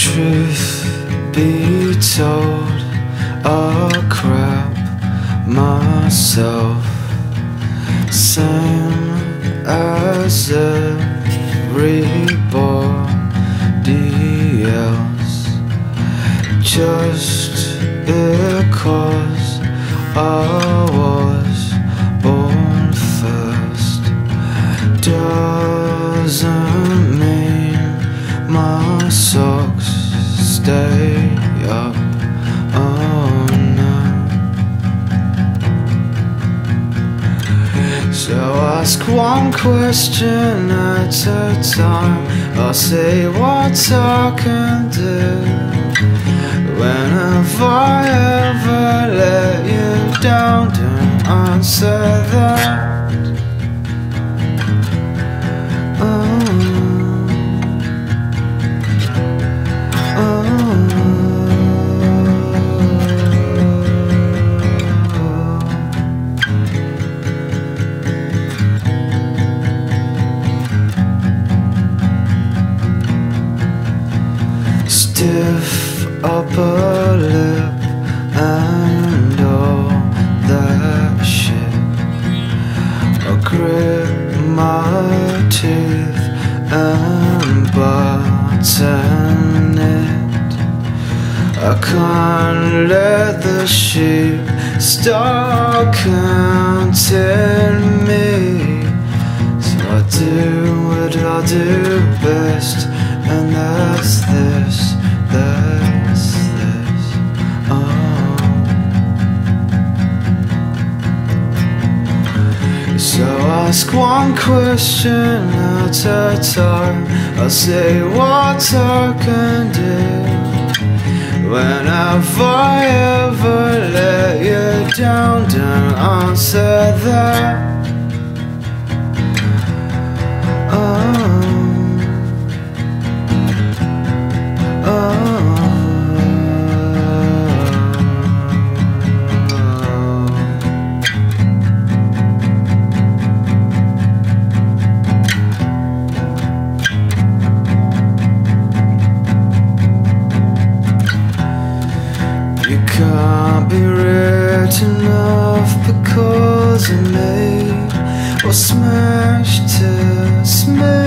truth be told, I'll crap myself. Same as everybody else, just because I was born first doesn't mean my socks stay up. Oh no. So ask one question at a time, I'll say what I can do. When have I ever let you down? Don't answer that. Stiff upper lip and all that shit, I grip my teeth and button it. I can't let the sheep start counting me, so I do what I do best, and that's this. That's this. Oh. So ask one question at a time, I'll say what I can do. When have I ever let you down? Don't answer that. Can't be written off because of me, or smashed to smash.